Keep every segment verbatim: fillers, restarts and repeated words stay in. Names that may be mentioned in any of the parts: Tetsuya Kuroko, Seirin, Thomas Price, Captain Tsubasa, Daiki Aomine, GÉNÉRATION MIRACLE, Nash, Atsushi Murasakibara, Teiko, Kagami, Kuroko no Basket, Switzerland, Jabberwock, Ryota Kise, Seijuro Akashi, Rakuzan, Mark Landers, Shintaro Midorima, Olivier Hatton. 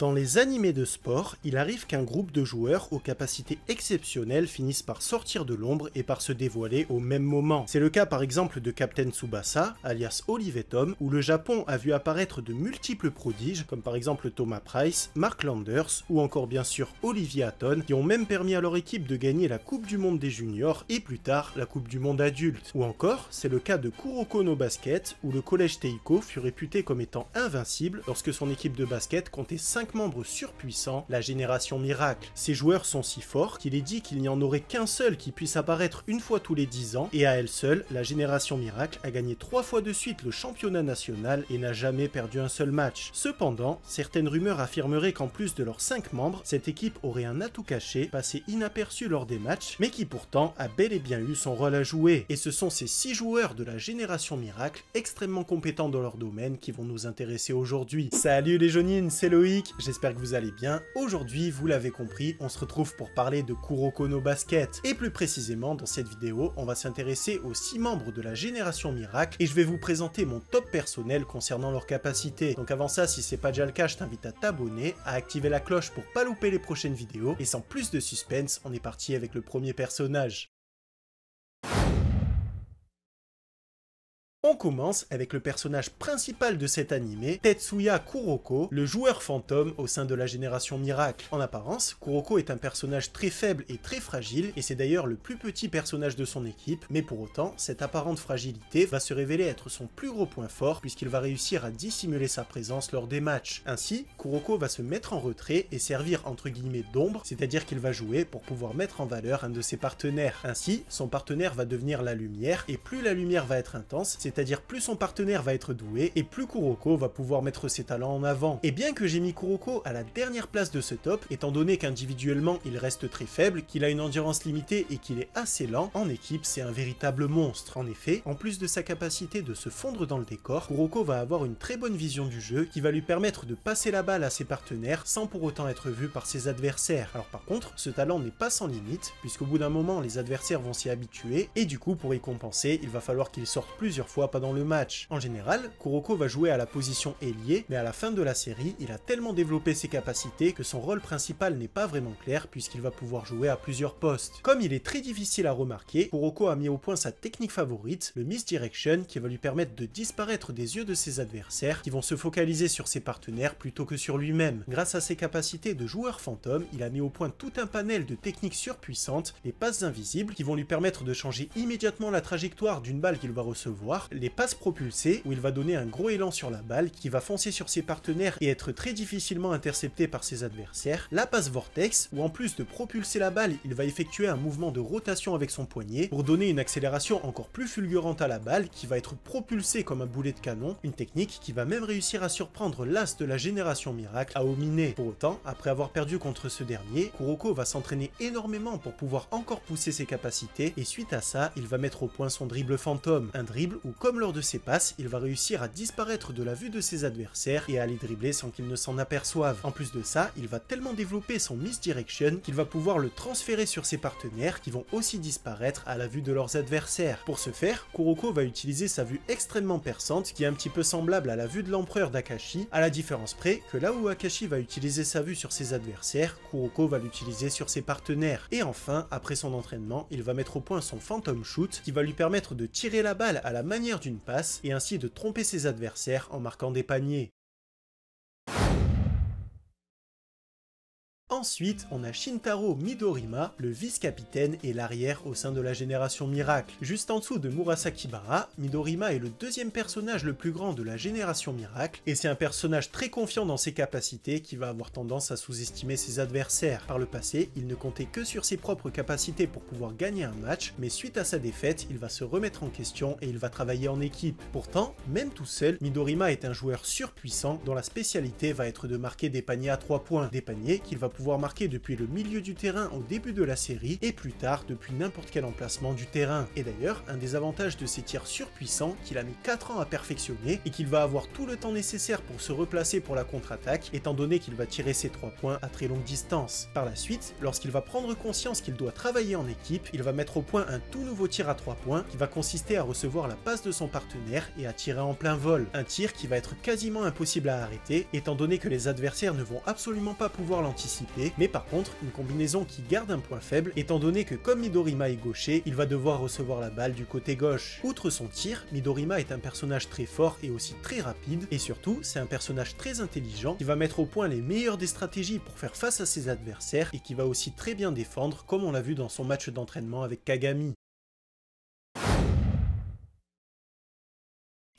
Dans les animés de sport, il arrive qu'un groupe de joueurs aux capacités exceptionnelles finissent par sortir de l'ombre et par se dévoiler au même moment. C'est le cas par exemple de Captain Tsubasa, alias Olivetum, où le Japon a vu apparaître de multiples prodiges, comme par exemple Thomas Price, Mark Landers ou encore bien sûr Olivier Hatton, qui ont même permis à leur équipe de gagner la Coupe du Monde des Juniors et plus tard la Coupe du Monde adulte. Ou encore, c'est le cas de Kuroko no Basket, où le collège Teiko fut réputé comme étant invincible lorsque son équipe de basket comptait cinq membres surpuissants, la génération miracle. Ces joueurs sont si forts qu'il est dit qu'il n'y en aurait qu'un seul qui puisse apparaître une fois tous les dix ans, et à elle seule, la génération miracle a gagné trois fois de suite le championnat national et n'a jamais perdu un seul match. Cependant, certaines rumeurs affirmeraient qu'en plus de leurs cinq membres, cette équipe aurait un atout caché, passé inaperçu lors des matchs, mais qui pourtant a bel et bien eu son rôle à jouer. Et ce sont ces six joueurs de la génération miracle, extrêmement compétents dans leur domaine, qui vont nous intéresser aujourd'hui. Salut les jaunines, c'est Loïc. J'espère que vous allez bien. Aujourd'hui, vous l'avez compris, on se retrouve pour parler de Kuroko no Basket. Et plus précisément, dans cette vidéo, on va s'intéresser aux six membres de la génération miracle et je vais vous présenter mon top personnel concernant leurs capacités. Donc avant ça, si c'est pas déjà le cas, je t'invite à t'abonner, à activer la cloche pour pas louper les prochaines vidéos. Et sans plus de suspense, on est parti avec le premier personnage. On commence avec le personnage principal de cet animé, Tetsuya Kuroko, le joueur fantôme au sein de la génération miracle. En apparence, Kuroko est un personnage très faible et très fragile, et c'est d'ailleurs le plus petit personnage de son équipe, mais pour autant, cette apparente fragilité va se révéler être son plus gros point fort, puisqu'il va réussir à dissimuler sa présence lors des matchs. Ainsi, Kuroko va se mettre en retrait et servir entre guillemets d'ombre, c'est-à-dire qu'il va jouer pour pouvoir mettre en valeur un de ses partenaires. Ainsi, son partenaire va devenir la lumière, et plus la lumière va être intense, c'est c'est-à-dire plus son partenaire va être doué et plus Kuroko va pouvoir mettre ses talents en avant. Et bien que j'ai mis Kuroko à la dernière place de ce top, étant donné qu'individuellement il reste très faible, qu'il a une endurance limitée et qu'il est assez lent, en équipe c'est un véritable monstre. En effet, en plus de sa capacité de se fondre dans le décor, Kuroko va avoir une très bonne vision du jeu qui va lui permettre de passer la balle à ses partenaires sans pour autant être vu par ses adversaires. Alors par contre, ce talent n'est pas sans limite, puisqu'au bout d'un moment les adversaires vont s'y habituer et du coup pour y compenser, il va falloir qu'il sorte plusieurs fois pendant le match. En général, Kuroko va jouer à la position ailier, mais à la fin de la série, il a tellement développé ses capacités que son rôle principal n'est pas vraiment clair puisqu'il va pouvoir jouer à plusieurs postes. Comme il est très difficile à remarquer, Kuroko a mis au point sa technique favorite, le misdirection, qui va lui permettre de disparaître des yeux de ses adversaires qui vont se focaliser sur ses partenaires plutôt que sur lui-même. Grâce à ses capacités de joueur fantôme, il a mis au point tout un panel de techniques surpuissantes, les passes invisibles qui vont lui permettre de changer immédiatement la trajectoire d'une balle qu'il va recevoir, les passes propulsées où il va donner un gros élan sur la balle qui va foncer sur ses partenaires et être très difficilement intercepté par ses adversaires, la passe vortex où en plus de propulser la balle, il va effectuer un mouvement de rotation avec son poignet pour donner une accélération encore plus fulgurante à la balle qui va être propulsée comme un boulet de canon, une technique qui va même réussir à surprendre l'as de la génération miracle Aomine. Pour autant, après avoir perdu contre ce dernier, Kuroko va s'entraîner énormément pour pouvoir encore pousser ses capacités et suite à ça, il va mettre au point son dribble fantôme, un dribble où comme lors de ses passes, il va réussir à disparaître de la vue de ses adversaires et à les dribbler sans qu'ils ne s'en aperçoivent. En plus de ça, il va tellement développer son misdirection qu'il va pouvoir le transférer sur ses partenaires qui vont aussi disparaître à la vue de leurs adversaires. Pour ce faire, Kuroko va utiliser sa vue extrêmement perçante qui est un petit peu semblable à la vue de l'empereur d'Akashi, à la différence près que là où Akashi va utiliser sa vue sur ses adversaires, Kuroko va l'utiliser sur ses partenaires. Et enfin, après son entraînement, il va mettre au point son phantom shoot qui va lui permettre de tirer la balle à la manière d'une passe et ainsi de tromper ses adversaires en marquant des paniers. Ensuite, on a Shintaro Midorima, le vice-capitaine et l'arrière au sein de la génération miracle. Juste en dessous de Murasakibara, Midorima est le deuxième personnage le plus grand de la génération miracle, et c'est un personnage très confiant dans ses capacités qui va avoir tendance à sous-estimer ses adversaires. Par le passé, il ne comptait que sur ses propres capacités pour pouvoir gagner un match, mais suite à sa défaite, il va se remettre en question et il va travailler en équipe. Pourtant, même tout seul, Midorima est un joueur surpuissant dont la spécialité va être de marquer des paniers à trois points, des paniers qu'il va pouvoir l'avoir marqué depuis le milieu du terrain au début de la série et plus tard depuis n'importe quel emplacement du terrain. Et d'ailleurs, un des avantages de ses tirs surpuissants, qu'il a mis quatre ans à perfectionner et qu'il va avoir tout le temps nécessaire pour se replacer pour la contre-attaque, étant donné qu'il va tirer ses trois points à très longue distance. Par la suite, lorsqu'il va prendre conscience qu'il doit travailler en équipe, il va mettre au point un tout nouveau tir à trois points qui va consister à recevoir la passe de son partenaire et à tirer en plein vol. Un tir qui va être quasiment impossible à arrêter, étant donné que les adversaires ne vont absolument pas pouvoir l'anticiper, mais par contre, une combinaison qui garde un point faible, étant donné que comme Midorima est gaucher, il va devoir recevoir la balle du côté gauche. Outre son tir, Midorima est un personnage très fort et aussi très rapide, et surtout, c'est un personnage très intelligent qui va mettre au point les meilleures des stratégies pour faire face à ses adversaires et qui va aussi très bien défendre, comme on l'a vu dans son match d'entraînement avec Kagami.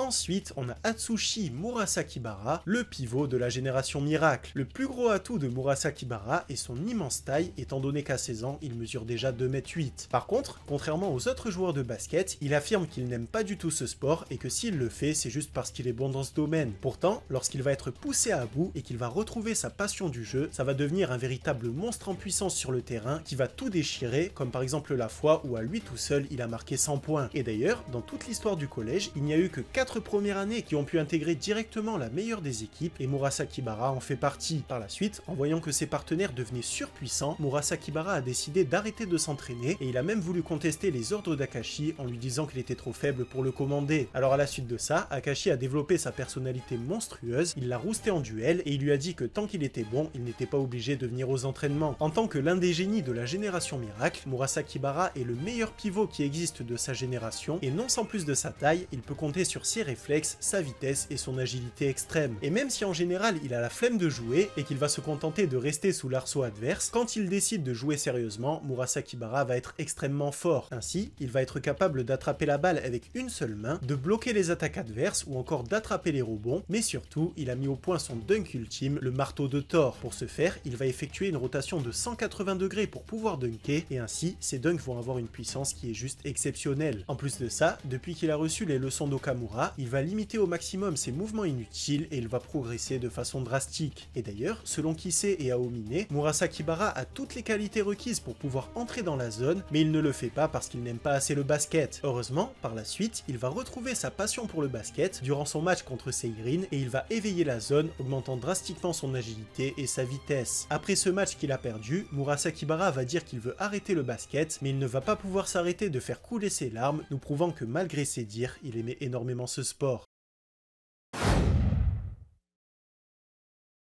Ensuite, on a Atsushi Murasakibara, le pivot de la génération miracle. Le plus gros atout de Murasakibara est son immense taille, étant donné qu'à seize ans, il mesure déjà deux mètres huit. Par contre, contrairement aux autres joueurs de basket, il affirme qu'il n'aime pas du tout ce sport et que s'il le fait, c'est juste parce qu'il est bon dans ce domaine. Pourtant, lorsqu'il va être poussé à bout et qu'il va retrouver sa passion du jeu, ça va devenir un véritable monstre en puissance sur le terrain qui va tout déchirer, comme par exemple la fois où à lui tout seul, il a marqué cent points. Et d'ailleurs, dans toute l'histoire du collège, il n'y a eu que quatre premières années qui ont pu intégrer directement la meilleure des équipes et Murasakibara en fait partie. Par la suite, en voyant que ses partenaires devenaient surpuissants, Murasakibara a décidé d'arrêter de s'entraîner et il a même voulu contester les ordres d'Akashi en lui disant qu'il était trop faible pour le commander. Alors à la suite de ça, Akashi a développé sa personnalité monstrueuse, il l'a rousté en duel et il lui a dit que tant qu'il était bon, il n'était pas obligé de venir aux entraînements. En tant que l'un des génies de la génération miracle, Murasakibara est le meilleur pivot qui existe de sa génération et non sans plus de sa taille, il peut compter sur ses réflexes, sa vitesse et son agilité extrême. Et même si en général il a la flemme de jouer et qu'il va se contenter de rester sous l'arceau adverse, quand il décide de jouer sérieusement, Murasakibara va être extrêmement fort. Ainsi, il va être capable d'attraper la balle avec une seule main, de bloquer les attaques adverses ou encore d'attraper les rebonds, mais surtout, il a mis au point son dunk ultime, le marteau de Thor. Pour ce faire, il va effectuer une rotation de cent quatre-vingts degrés pour pouvoir dunker et ainsi, ses dunks vont avoir une puissance qui est juste exceptionnelle. En plus de ça, depuis qu'il a reçu les leçons d'Okamura, il va limiter au maximum ses mouvements inutiles et il va progresser de façon drastique. Et d'ailleurs, selon Kise et Aomine, Murasakibara a toutes les qualités requises pour pouvoir entrer dans la zone, mais il ne le fait pas parce qu'il n'aime pas assez le basket. Heureusement, par la suite, il va retrouver sa passion pour le basket durant son match contre Seirin et il va éveiller la zone, augmentant drastiquement son agilité et sa vitesse. Après ce match qu'il a perdu, Murasakibara va dire qu'il veut arrêter le basket, mais il ne va pas pouvoir s'arrêter de faire couler ses larmes, nous prouvant que malgré ses dires, il aimait énormément ce sport.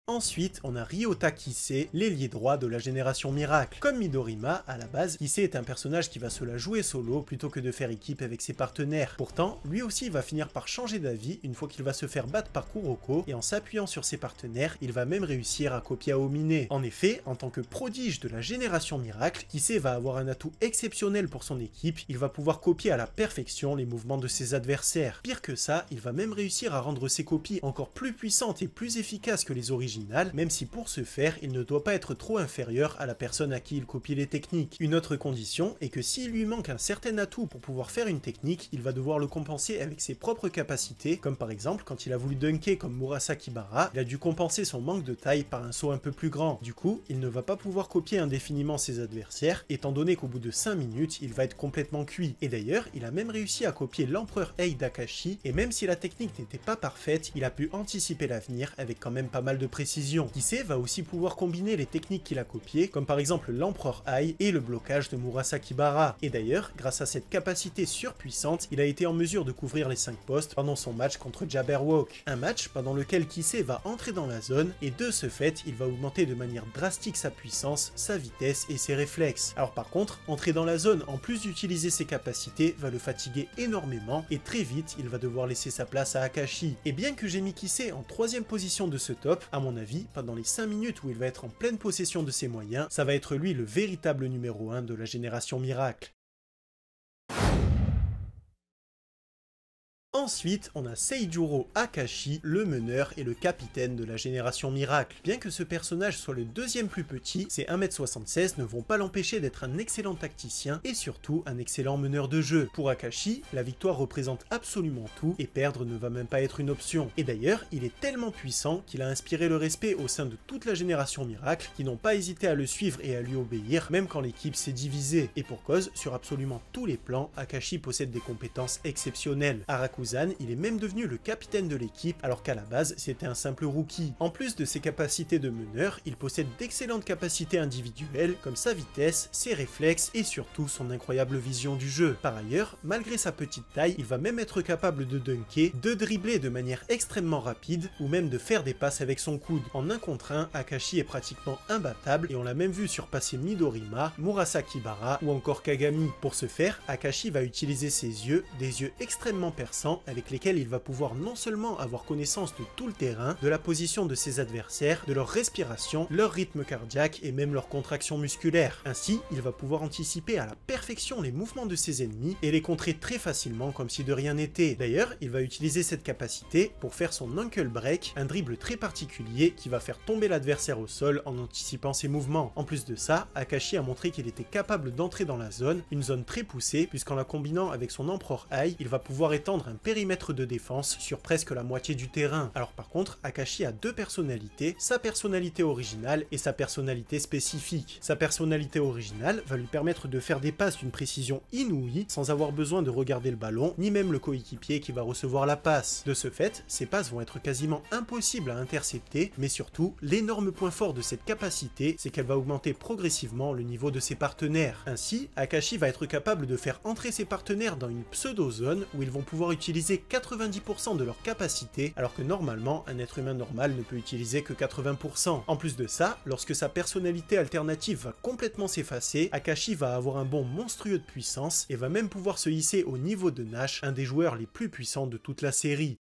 Ensuite, on a Ryota Kise, l'ailier droit de la génération miracle. Comme Midorima, à la base, Kise est un personnage qui va se la jouer solo plutôt que de faire équipe avec ses partenaires. Pourtant, lui aussi va finir par changer d'avis une fois qu'il va se faire battre par Kuroko et en s'appuyant sur ses partenaires, il va même réussir à copier Aomine. En effet, en tant que prodige de la génération miracle, Kise va avoir un atout exceptionnel pour son équipe, il va pouvoir copier à la perfection les mouvements de ses adversaires. Pire que ça, il va même réussir à rendre ses copies encore plus puissantes et plus efficaces que les originales, même si pour ce faire, il ne doit pas être trop inférieur à la personne à qui il copie les techniques. Une autre condition est que s'il lui manque un certain atout pour pouvoir faire une technique, il va devoir le compenser avec ses propres capacités, comme par exemple quand il a voulu dunker comme Murasakibara, il a dû compenser son manque de taille par un saut un peu plus grand. Du coup, il ne va pas pouvoir copier indéfiniment ses adversaires, étant donné qu'au bout de cinq minutes, il va être complètement cuit. Et d'ailleurs, il a même réussi à copier l'empereur Hei d'Akashi, et même si la technique n'était pas parfaite, il a pu anticiper l'avenir avec quand même pas mal de précision. Kise va aussi pouvoir combiner les techniques qu'il a copiées, comme par exemple l'empereur Hei et le blocage de Murasakibara. Et d'ailleurs, grâce à cette capacité surpuissante, il a été en mesure de couvrir les cinq postes pendant son match contre Jabberwock. Un match pendant lequel Kise va entrer dans la zone, et de ce fait, il va augmenter de manière drastique sa puissance, sa vitesse et ses réflexes. Alors par contre, entrer dans la zone, en plus d'utiliser ses capacités, va le fatiguer énormément, et très vite, il va devoir laisser sa place à Akashi. Et bien que j'ai mis Kise en troisième position de ce top, à mon avis, Avis, pendant les cinq minutes où il va être en pleine possession de ses moyens, ça va être lui le véritable numéro un de la génération miracle. Ensuite, on a Seijuro Akashi, le meneur et le capitaine de la génération Miracle. Bien que ce personnage soit le deuxième plus petit, ses un mètre soixante-seize ne vont pas l'empêcher d'être un excellent tacticien et surtout un excellent meneur de jeu. Pour Akashi, la victoire représente absolument tout et perdre ne va même pas être une option. Et d'ailleurs, il est tellement puissant qu'il a inspiré le respect au sein de toute la génération Miracle qui n'ont pas hésité à le suivre et à lui obéir même quand l'équipe s'est divisée. Et pour cause, sur absolument tous les plans, Akashi possède des compétences exceptionnelles. À Rakuzan, il est même devenu le capitaine de l'équipe alors qu'à la base c'était un simple rookie. En plus de ses capacités de meneur, il possède d'excellentes capacités individuelles comme sa vitesse, ses réflexes et surtout son incroyable vision du jeu. Par ailleurs, malgré sa petite taille, il va même être capable de dunker, de dribbler de manière extrêmement rapide ou même de faire des passes avec son coude. En un contre un, Akashi est pratiquement imbattable et on l'a même vu surpasser Midorima, Murasakibara ou encore Kagami. Pour ce faire, Akashi va utiliser ses yeux, des yeux extrêmement perçants avec lesquels il va pouvoir non seulement avoir connaissance de tout le terrain, de la position de ses adversaires, de leur respiration, leur rythme cardiaque et même leur contraction musculaire. Ainsi, il va pouvoir anticiper à la perfection les mouvements de ses ennemis et les contrer très facilement comme si de rien n'était. D'ailleurs, il va utiliser cette capacité pour faire son ankle break, un dribble très particulier qui va faire tomber l'adversaire au sol en anticipant ses mouvements. En plus de ça, Akashi a montré qu'il était capable d'entrer dans la zone, une zone très poussée, puisqu'en la combinant avec son Emperor Eye, il va pouvoir étendre un périmètre de défense sur presque la moitié du terrain. Alors par contre, Akashi a deux personnalités, sa personnalité originale et sa personnalité spécifique. Sa personnalité originale va lui permettre de faire des passes d'une précision inouïe sans avoir besoin de regarder le ballon, ni même le coéquipier qui va recevoir la passe. De ce fait, ces passes vont être quasiment impossibles à intercepter, mais surtout, l'énorme point fort de cette capacité, c'est qu'elle va augmenter progressivement le niveau de ses partenaires. Ainsi, Akashi va être capable de faire entrer ses partenaires dans une pseudo-zone où ils vont pouvoir utiliser quatre-vingt-dix pour cent de leur capacité, alors que normalement, un être humain normal ne peut utiliser que quatre-vingts pour cent. En plus de ça, lorsque sa personnalité alternative va complètement s'effacer, Akashi va avoir un bond monstrueux de puissance et va même pouvoir se hisser au niveau de Nash, un des joueurs les plus puissants de toute la série.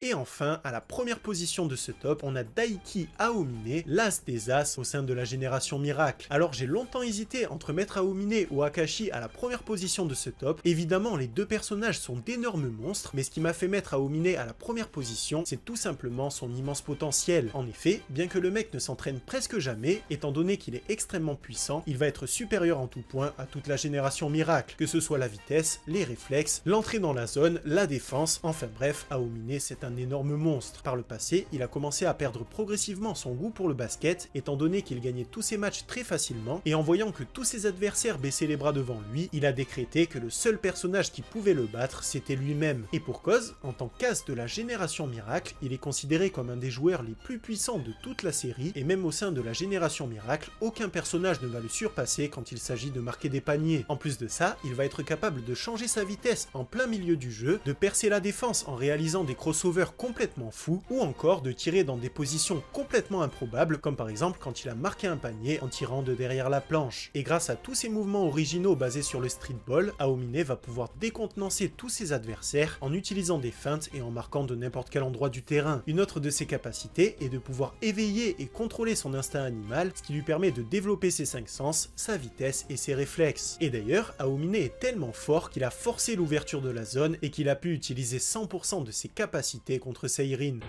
Et enfin, à la première position de ce top, on a Daiki Aomine, l'as des as au sein de la génération Miracle. Alors j'ai longtemps hésité entre mettre Aomine ou Akashi à la première position de ce top. Évidemment, les deux personnages sont d'énormes monstres, mais ce qui m'a fait mettre Aomine à la première position, c'est tout simplement son immense potentiel. En effet, bien que le mec ne s'entraîne presque jamais, étant donné qu'il est extrêmement puissant, il va être supérieur en tout point à toute la génération Miracle, que ce soit la vitesse, les réflexes, l'entrée dans la zone, la défense, enfin bref, Aomine c'est un un énorme monstre. Par le passé, il a commencé à perdre progressivement son goût pour le basket, étant donné qu'il gagnait tous ses matchs très facilement, et en voyant que tous ses adversaires baissaient les bras devant lui, il a décrété que le seul personnage qui pouvait le battre, c'était lui-même. Et pour cause, en tant qu'as de la génération Miracle, il est considéré comme un des joueurs les plus puissants de toute la série, et même au sein de la génération Miracle, aucun personnage ne va le surpasser quand il s'agit de marquer des paniers. En plus de ça, il va être capable de changer sa vitesse en plein milieu du jeu, de percer la défense en réalisant des crossovers complètement fou ou encore de tirer dans des positions complètement improbables comme par exemple quand il a marqué un panier en tirant de derrière la planche. Et grâce à tous ces mouvements originaux basés sur le streetball, Aomine va pouvoir décontenancer tous ses adversaires en utilisant des feintes et en marquant de n'importe quel endroit du terrain. Une autre de ses capacités est de pouvoir éveiller et contrôler son instinct animal, ce qui lui permet de développer ses cinq sens, sa vitesse et ses réflexes. Et d'ailleurs, Aomine est tellement fort qu'il a forcé l'ouverture de la zone et qu'il a pu utiliser cent pour cent de ses capacités contre Seirin.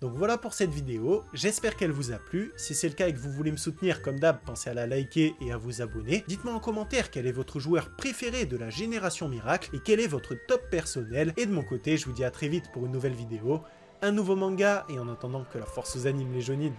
Donc voilà pour cette vidéo, j'espère qu'elle vous a plu. Si c'est le cas et que vous voulez me soutenir comme d'hab, pensez à la liker et à vous abonner. Dites-moi en commentaire quel est votre joueur préféré de la génération Miracle et quel est votre top personnel. Et de mon côté, je vous dis à très vite pour une nouvelle vidéo, un nouveau manga et en attendant que la force vous anime les Jonin.